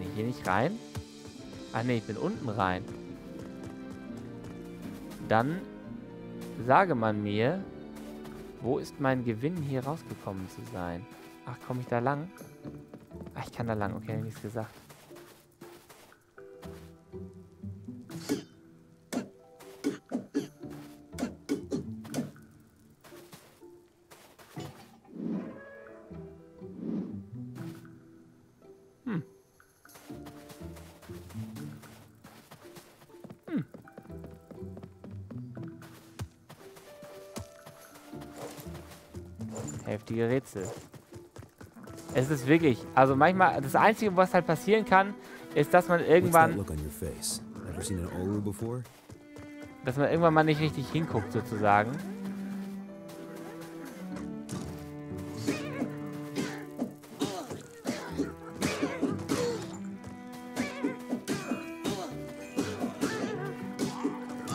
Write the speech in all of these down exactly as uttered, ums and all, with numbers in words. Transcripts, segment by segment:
Bin ich hier nicht rein? Ach ne, ich bin unten rein. Dann sage man mir, wo ist mein Gewinn, hier rausgekommen zu sein? Ach, komme ich da lang? Ach, ich kann da lang. Okay, nichts gesagt. Heftige Rätsel. Es ist wirklich, also manchmal, das Einzige, was halt passieren kann, ist, dass man irgendwann, dass man irgendwann mal nicht richtig hinguckt, sozusagen.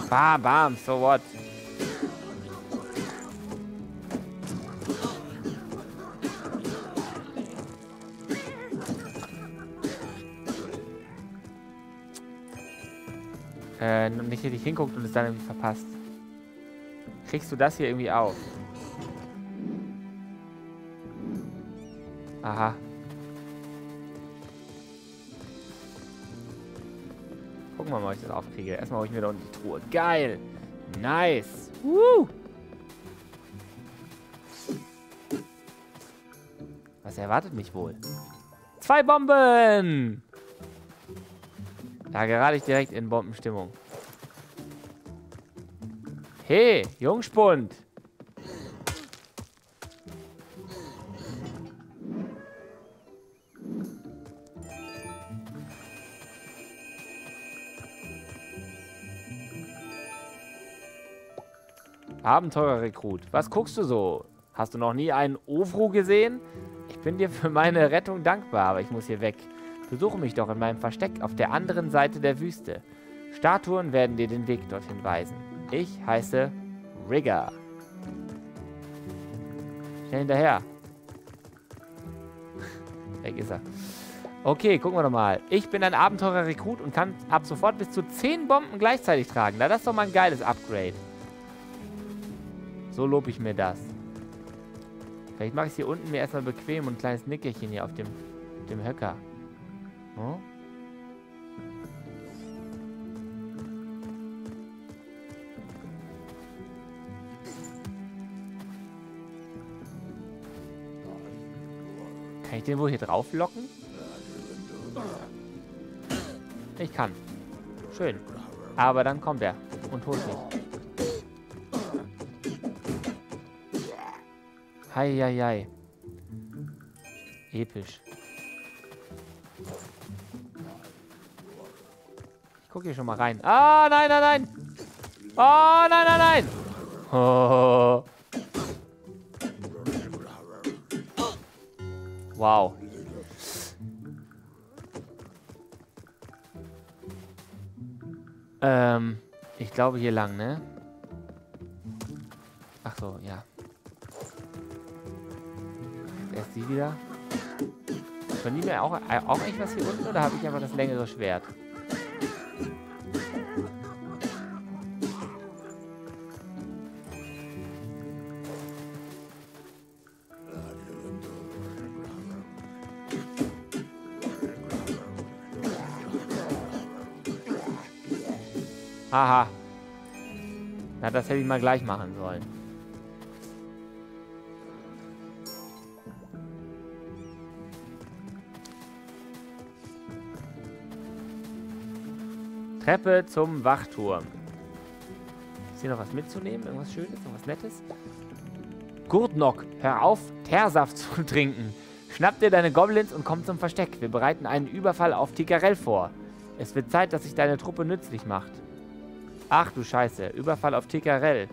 Bam, bam, so what? Und nicht richtig hinguckt und es dann irgendwie verpasst. Kriegst du das hier irgendwie auf? Aha. Gucken wir mal, ob ich das aufkriege. Erstmal hole ich mir da unten die Truhe. Geil! Nice! Woo! Was erwartet mich wohl? Zwei Bomben! Da gerate ich direkt in Bombenstimmung. Hey, Jungspund! Abenteurer-Rekrut, was guckst du so? Hast du noch nie einen Oru gesehen? Ich bin dir für meine Rettung dankbar, aber ich muss hier weg. Besuche mich doch in meinem Versteck auf der anderen Seite der Wüste. Statuen werden dir den Weg dorthin weisen. Ich heiße Rigger. Schnell hinterher. Weg ist er. Okay, gucken wir doch mal. Ich bin ein Abenteurer-Rekrut und kann ab sofort bis zu zehn Bomben gleichzeitig tragen. Na, das ist doch mal ein geiles Upgrade. So lobe ich mir das. Vielleicht mache ich es hier unten mir erstmal bequem und ein kleines Nickerchen hier auf dem, auf dem Höcker. Oh. Kann ich den wohl hier drauf locken? Ich kann. Schön. Aber dann kommt er und holt mich. Hei, hei, hei. Episch. Guck hier schon mal rein. Ah, nein, nein, nein. Oh, nein, nein, nein. Oh. Wow. Ähm, ich glaube hier lang, ne? Ach so, ja. Erst die wieder. Von die mir auch, auch echt was hier unten oder habe ich einfach das längere Schwert? Haha. Na, das hätte ich mal gleich machen sollen. Treppe zum Wachturm. Ist hier noch was mitzunehmen? Irgendwas Schönes? Irgendwas Nettes? Gurtnock, hör auf, Teersaft zu trinken. Schnapp dir deine Goblins und komm zum Versteck. Wir bereiten einen Überfall auf Tikarel vor. Es wird Zeit, dass sich deine Truppe nützlich macht. Ach du Scheiße, Überfall auf Tikarel.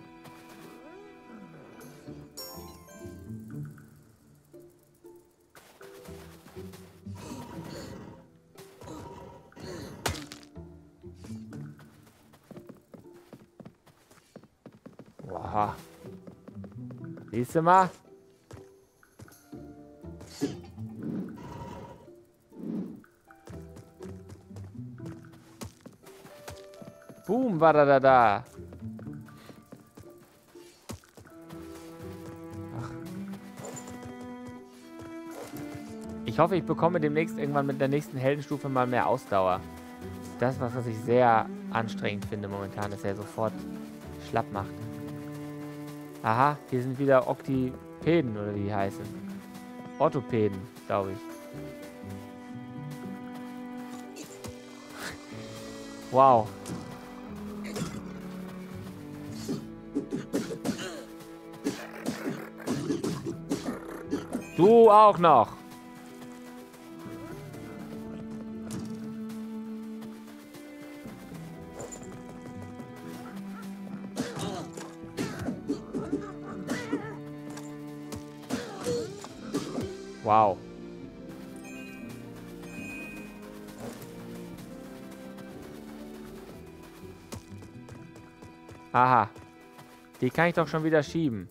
Wow. Siehst du mal? Boom, war da da da. Ach. Ich hoffe, ich bekomme demnächst irgendwann mit der nächsten Heldenstufe mal mehr Ausdauer. Das, was ich sehr anstrengend finde momentan, ist, er sofort schlapp macht. Aha, hier sind wieder Oktipäden, oder wie die heißen. Orthopäden, glaube ich. Wow. Du auch noch. Wow. Aha. Die kann ich doch schon wieder schieben.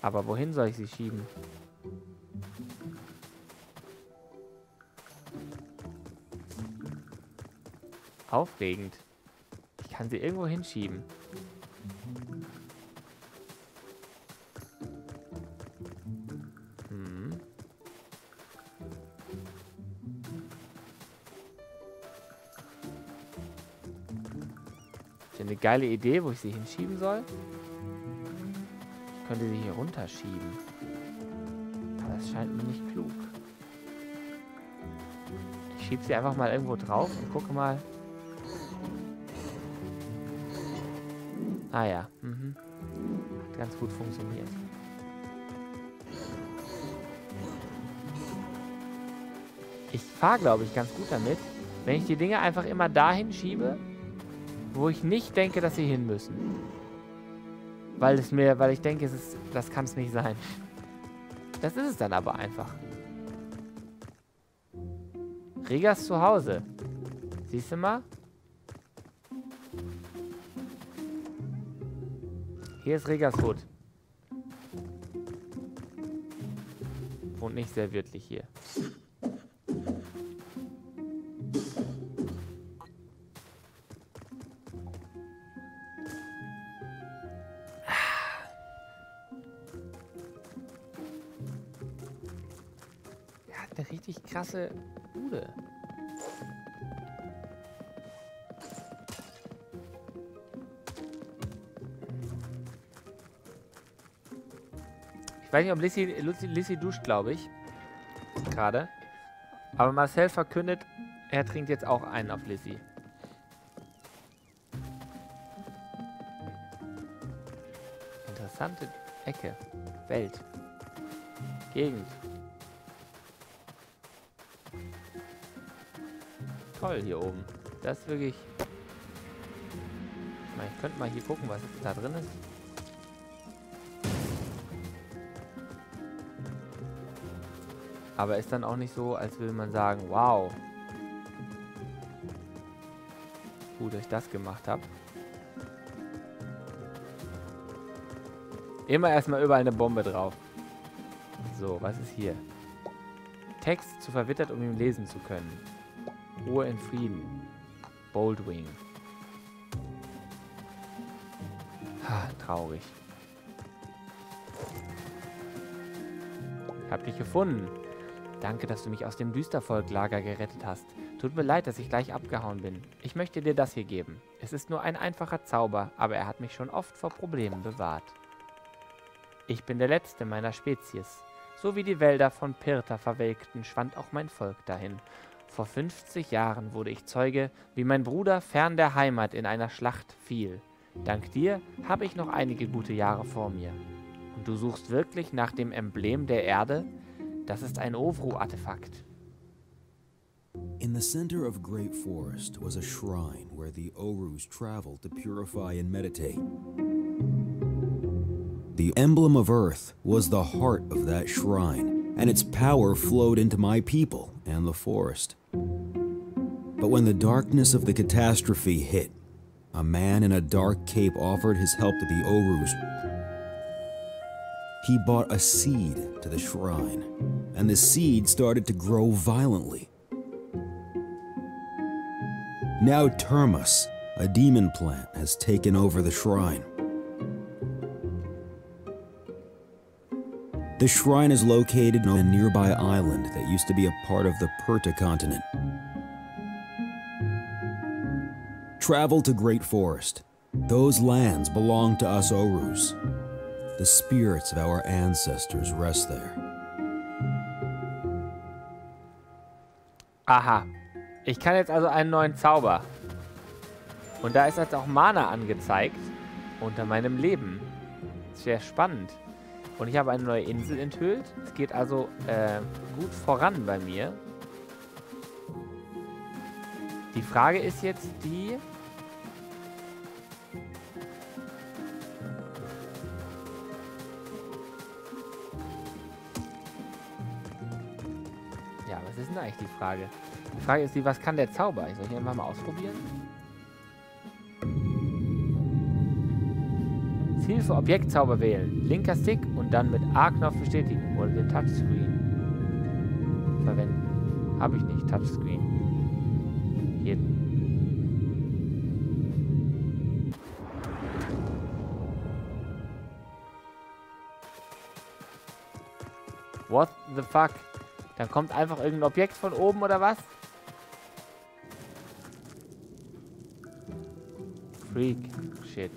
Aber wohin soll ich sie schieben? Aufregend. Ich kann sie irgendwo hinschieben. Eine geile Idee, wo ich sie hinschieben soll. Ich könnte sie hier runterschieben. Aber das scheint mir nicht klug. Ich schiebe sie einfach mal irgendwo drauf und gucke mal. Ah ja. Mhm. Hat ganz gut funktioniert. Ich fahre, glaube ich, ganz gut damit. Wenn ich die Dinge einfach immer dahin schiebe, wo ich nicht denke, dass sie hin müssen. Weil es mir, weil ich denke, es ist, das kann es nicht sein. Das ist es dann aber einfach. Riggers zu Hause. Siehst du mal? Hier ist Riggers Hut. Wohnt nicht sehr wirklich hier. Richtig krasse Bude. Ich weiß nicht, ob Lissy, Lissy, Lissy duscht, glaube ich. Gerade. Aber Marcel verkündet, er trinkt jetzt auch einen auf Lissy. Interessante Ecke. Welt. Gegend. Toll hier oben. Das ist wirklich... Ich meine, ich könnte mal hier gucken, was da drin ist. Aber ist dann auch nicht so, als würde man sagen, wow. Gut, dass ich das gemacht habe. Immer erstmal überall eine Bombe drauf. So, was ist hier? Text zu verwittert, um ihn lesen zu können. Ruhe in Frieden. Boldwing. Ha, traurig. Hab dich gefunden. Danke, dass du mich aus dem Düstervolk-Lager gerettet hast. Tut mir leid, dass ich gleich abgehauen bin. Ich möchte dir das hier geben. Es ist nur ein einfacher Zauber, aber er hat mich schon oft vor Problemen bewahrt. Ich bin der Letzte meiner Spezies. So wie die Wälder von Pirtha verwelkten, schwand auch mein Volk dahin. Vor fünfzig Jahren wurde ich Zeuge, wie mein Bruder fern der Heimat in einer Schlacht fiel. Dank dir habe ich noch einige gute Jahre vor mir. Und du suchst wirklich nach dem Emblem der Erde? Das ist ein Oru-Artefakt. In the center of great forest was a shrine where the Orus traveled to purify and meditate. The emblem of earth was the heart of that shrine. And its power flowed into my people and the forest. But when the darkness of the catastrophe hit, a man in a dark cape offered his help to the Orus. He brought a seed to the shrine, and the seed started to grow violently. Now Termus, A demon plant has taken over the shrine. The shrine is located on a nearby island that used to be a part of the Perta continent. Travel to Great Forest. Those lands belong to us Orus. The spirits of our ancestors rest there. Aha. Ich kann jetzt also einen neuen Zauber. Und da ist jetzt auch Mana angezeigt. Unter meinem Leben. Sehr spannend. Und ich habe eine neue Insel enthüllt. Es geht also äh, gut voran bei mir. Die Frage ist jetzt die... Das ist eigentlich die Frage. Die Frage ist die, was kann der Zauber? Ich soll hier einfach mal ausprobieren. Ziel für Objektzauber wählen. Linker Stick und dann mit A-Knopf bestätigen. Oder den Touchscreen verwenden. Habe ich nicht. Touchscreen. Hier. What the fuck? Dann kommt einfach irgendein Objekt von oben, oder was? Freak. Shit.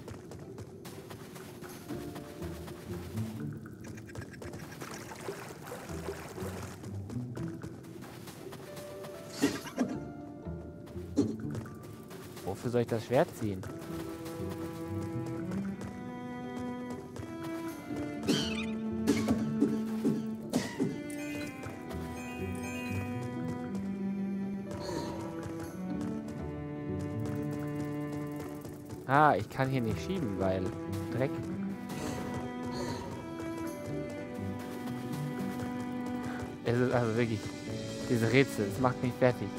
Wofür soll ich das Schwert ziehen? Ah, ich kann hier nicht schieben, weil Dreck. Es ist also wirklich diese Rätsel, es macht mich fertig.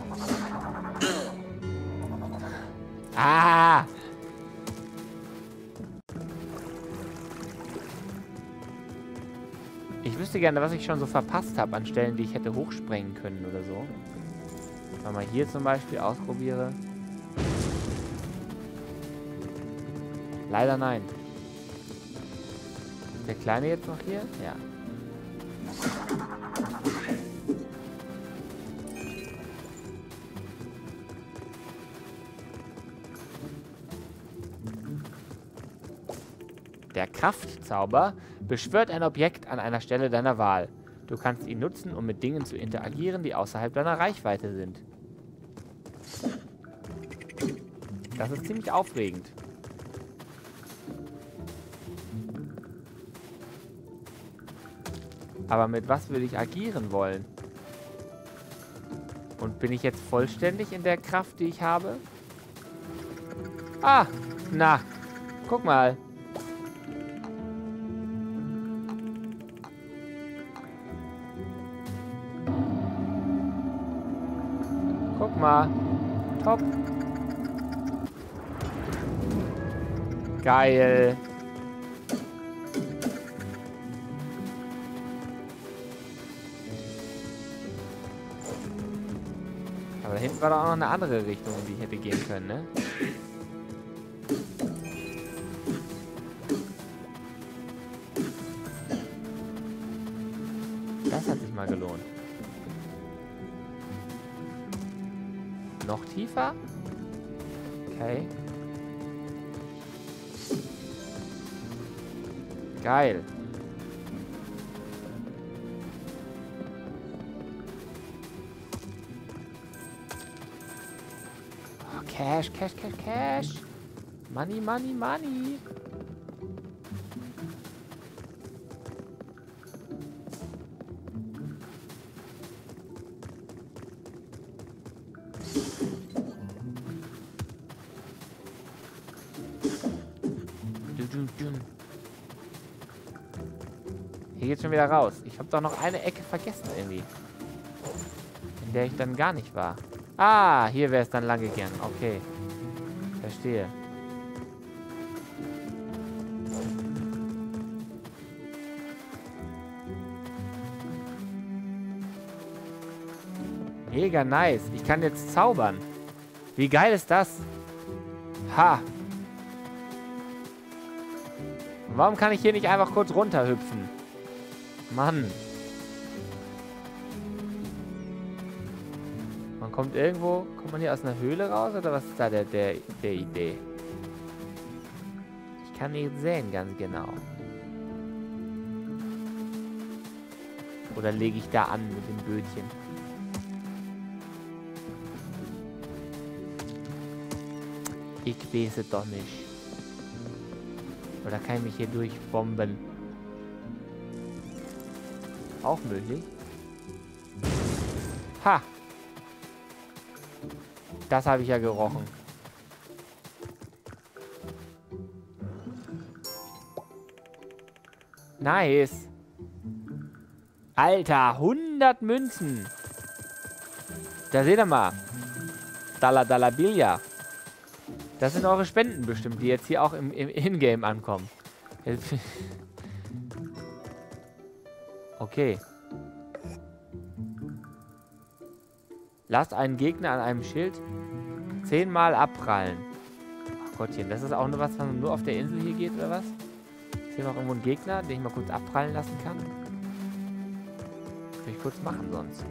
Ah! Ich wüsste gerne, was ich schon so verpasst habe an Stellen, die ich hätte hochsprengen können oder so. Wenn man mal hier zum Beispiel ausprobiere. Leider nein. Ist der Kleine jetzt noch hier? Ja. Der Kraftzauber beschwört ein Objekt an einer Stelle deiner Wahl. Du kannst ihn nutzen, um mit Dingen zu interagieren, die außerhalb deiner Reichweite sind. Das ist ziemlich aufregend. Aber mit was will ich agieren wollen? Und bin ich jetzt vollständig in der Kraft, die ich habe? Ah, na, guck mal. Guck mal. Top. Geil. Aber da hinten war doch auch noch eine andere Richtung, in die ich hätte gehen können, ne? Das hat sich mal gelohnt. Noch tiefer? Okay. Geil. Cash, Cash, Cash, Cash. Money, Money, Money. Hier geht's schon wieder raus. Ich habe doch noch eine Ecke vergessen irgendwie. In der ich dann gar nicht war. Ah, hier wäre es dann lang gegangen. Okay. Verstehe. Mega nice. Ich kann jetzt zaubern. Wie geil ist das? Ha. Warum kann ich hier nicht einfach kurz runterhüpfen? Mann. Man kommt irgendwo... Kommt man hier aus einer Höhle raus? Oder was ist da der, der, der Idee? Ich kann nicht sehen ganz genau. Oder lege ich da an mit dem Bötchen? Ich weiß es doch nicht. Oder kann ich mich hier durchbomben? Auch möglich. Ha! Das habe ich ja gerochen. Nice. Alter, hundert Münzen. Da seht ihr mal. Dalla Dalla Billia. Das sind eure Spenden bestimmt, die jetzt hier auch im, im In-Game ankommen. Okay. Lasst einen Gegner an einem Schild zehnmal abprallen. Ach Gottchen, das ist auch nur was, was nur auf der Insel hier geht, oder was? Ist hier noch irgendwo ein Gegner, den ich mal kurz abprallen lassen kann? Das will ich kurz machen sonst.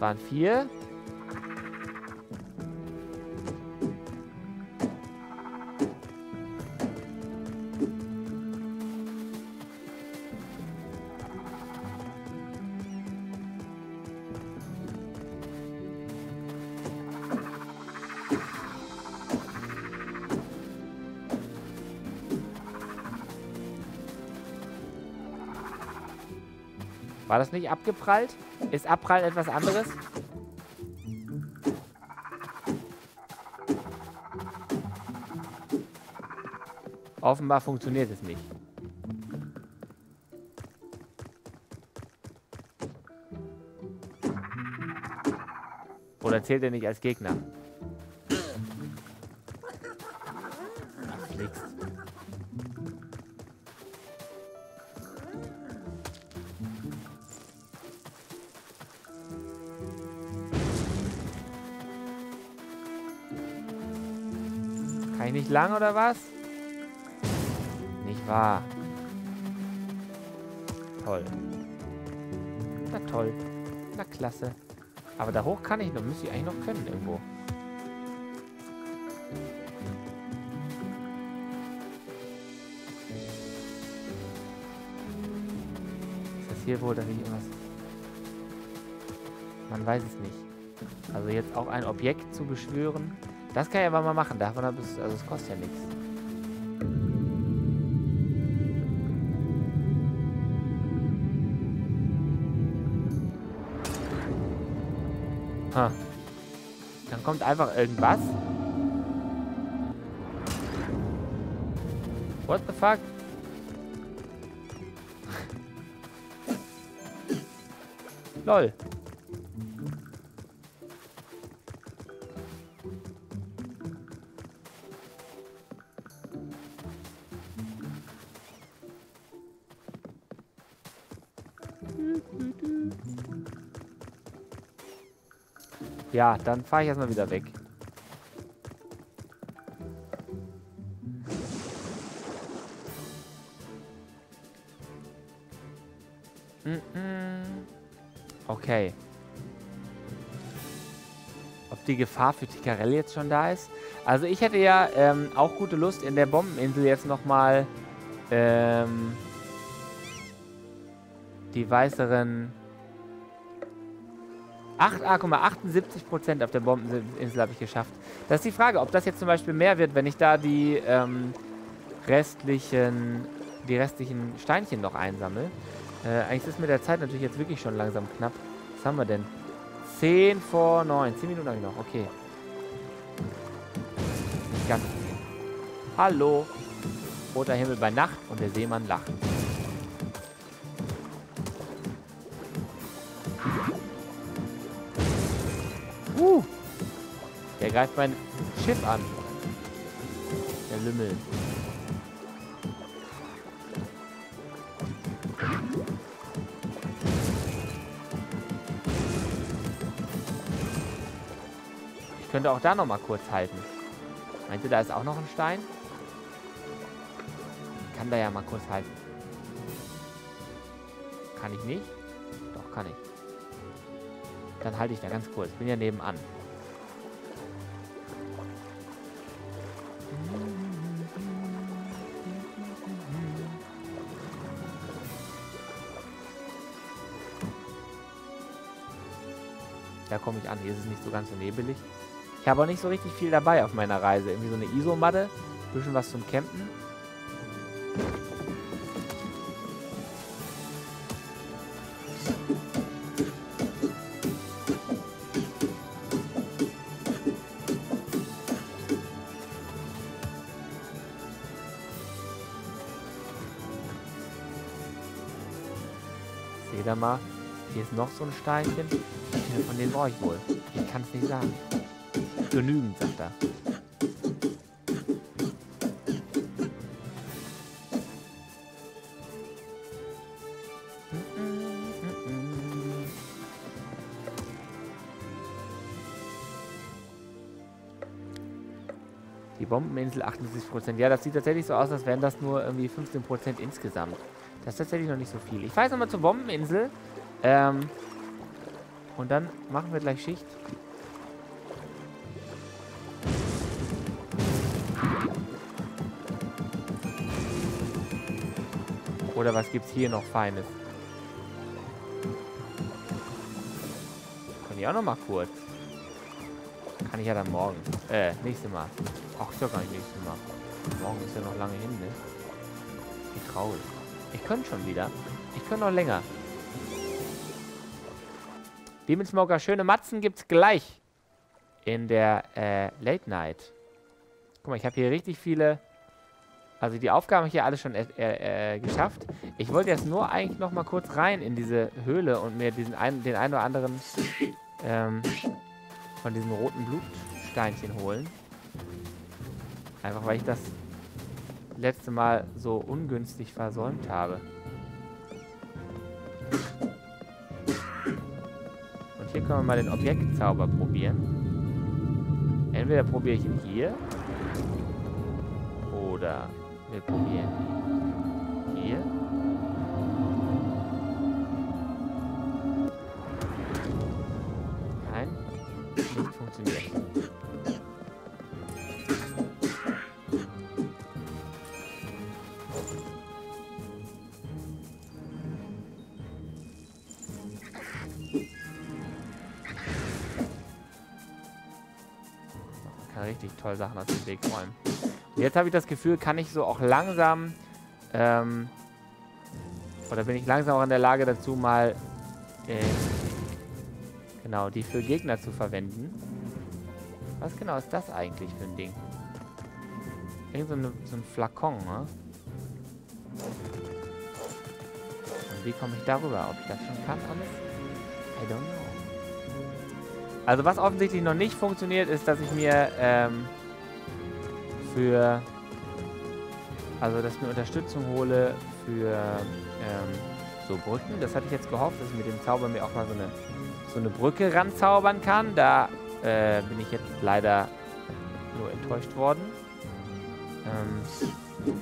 Waren vier. War das nicht abgeprallt? Ist Abprall etwas anderes? Offenbar funktioniert es nicht. Oder zählt er nicht als Gegner? Nicht lang oder was? Nicht wahr. Toll. Na toll. Na klasse. Aber da hoch kann ich noch, müsste ich eigentlich noch können irgendwo. Ist das hier wohl, dass ich irgendwas... Man weiß es nicht. Also jetzt auch ein Objekt zu beschwören... Das kann ich aber mal machen, davon habe ich, also es kostet ja nichts. Ha. Dann kommt einfach irgendwas. What the fuck? Lol. Ja, dann fahre ich erstmal wieder weg. Okay. Ob die Gefahr für Tikarel jetzt schon da ist? Also ich hätte ja ähm, auch gute Lust, in der Bombeninsel jetzt nochmal ähm, die weißeren... acht Komma achtundsiebzig Prozent auf der Bombeninsel habe ich geschafft. Das ist die Frage, ob das jetzt zum Beispiel mehr wird, wenn ich da die ähm, restlichen die restlichen Steinchen noch einsammle. Äh, eigentlich ist mit der Zeit natürlich jetzt wirklich schon langsam knapp. Was haben wir denn? zehn vor neun. zehn Minuten habe ich noch. Okay. Nicht ganz okay. Hallo. Roter Himmel bei Nacht und der Seemann lacht. Uh, der greift mein Schiff an. Der Lümmel. Ich könnte auch da nochmal kurz halten. Meint ihr, da ist auch noch ein Stein? Ich kann da ja mal kurz halten. Kann ich nicht? Doch, kann ich. Dann halte ich da ganz kurz. Bin ja nebenan. Da komme ich an. Hier ist es nicht so ganz so nebelig. Ich habe auch nicht so richtig viel dabei auf meiner Reise. Irgendwie so eine I S O-Matte. Ein bisschen was zum Campen. Seht ihr mal? Hier ist noch so ein Steinchen. Von denen brauche ich wohl. Ich kann es nicht sagen. Genügend, sagt er. Die Bombeninsel achtundsiebzig Prozent. Ja, das sieht tatsächlich so aus, als wären das nur irgendwie fünfzehn Prozent insgesamt. Das ist tatsächlich noch nicht so viel. Ich fahre jetzt nochmal zur Bombeninsel. Ähm... Und dann machen wir gleich Schicht. Oder was gibt's hier noch Feines? Kann ich auch noch mal kurz. Kann ich ja dann morgen. Äh, nächste Mal. Ach, ist ja gar nicht nächste Mal. Morgen ist ja noch lange hin, ne? Wie traurig. Ich könnte schon wieder. Ich könnte noch länger. Demonsmoker, schöne Matzen gibt's gleich in der äh, Late Night. Guck mal, ich habe hier richtig viele... Also die Aufgaben hier alle schon äh, äh, geschafft. Ich wollte jetzt nur eigentlich noch mal kurz rein in diese Höhle und mir diesen ein, den einen oder anderen ähm, von diesen roten Blutsteinchen holen. Einfach, weil ich das letzte Mal so ungünstig versäumt habe. Hier können wir mal den Objektzauber probieren. Entweder probiere ich ihn hier. Oder wir probieren ihn hier. Nein, nicht funktioniert. Tolle Sachen aus dem Weg räumen. Und jetzt habe ich das Gefühl, kann ich so auch langsam ähm, oder bin ich langsam auch in der Lage dazu, mal äh, genau, die für Gegner zu verwenden. Was genau ist das eigentlich für ein Ding? Irgend so, eine, so ein Flakon, ne? Und wie komme ich darüber? Ob ich das schon kann alles? I don't know. Also was offensichtlich noch nicht funktioniert, ist, dass ich mir ähm, für, also dass ich mir Unterstützung hole für ähm, so Brücken. Das hatte ich jetzt gehofft, dass ich mit dem Zauber mir auch mal so eine, so eine Brücke ranzaubern kann. Da äh, bin ich jetzt leider nur enttäuscht worden. Ähm,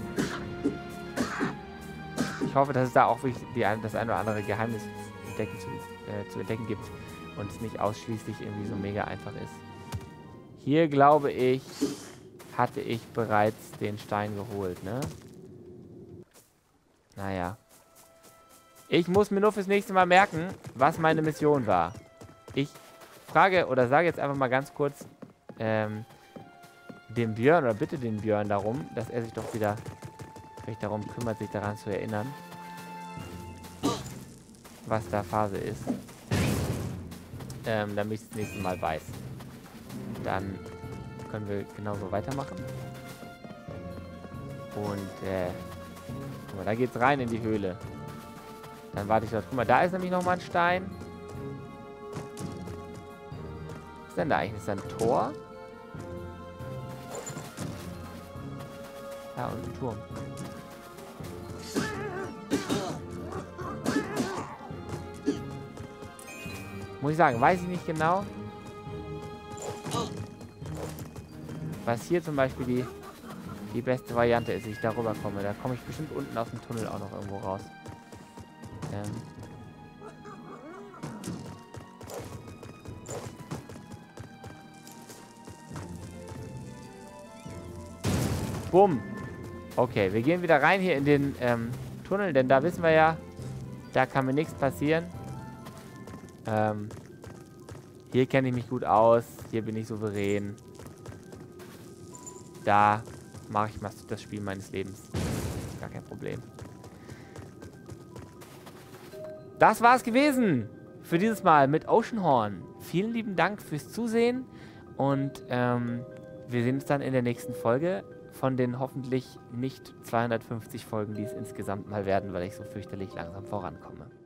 ich hoffe, dass es da auch wirklich die, das ein oder andere Geheimnis entdecken zu, äh, zu entdecken gibt. Und es nicht ausschließlich irgendwie so mega einfach ist. Hier, glaube ich, hatte ich bereits den Stein geholt, ne? Naja. Ich muss mir nur fürs nächste Mal merken, was meine Mission war. Ich frage oder sage jetzt einfach mal ganz kurz ähm, dem Björn oder bitte den Björn darum, dass er sich doch wieder vielleicht darum kümmert, sich daran zu erinnern, was da Phase ist. Ähm, damit ich das nächste Mal weiß. Dann können wir genauso weitermachen. Und, äh, guck mal, da geht's rein in die Höhle. Dann warte ich dort. Guck mal, da ist nämlich nochmal ein Stein. Was ist denn da eigentlich? Ist da ein Tor? Ja, und den Turm. Muss ich sagen, weiß ich nicht genau, was hier zum Beispiel die, die beste Variante ist, ich da rüber komme. Da komme ich bestimmt unten aus dem Tunnel auch noch irgendwo raus. Ähm. Bumm. Okay, wir gehen wieder rein hier in den ähm, Tunnel, denn da wissen wir ja, da kann mir nichts passieren. Ähm, hier kenne ich mich gut aus, hier bin ich souverän. Da mache ich mal das Spiel meines Lebens. Gar kein Problem. Das war's gewesen für dieses Mal mit Oceanhorn. Vielen lieben Dank fürs Zusehen und ähm, wir sehen uns dann in der nächsten Folge von den hoffentlich nicht zweihundertfünfzig Folgen, die es insgesamt mal werden, weil ich so fürchterlich langsam vorankomme.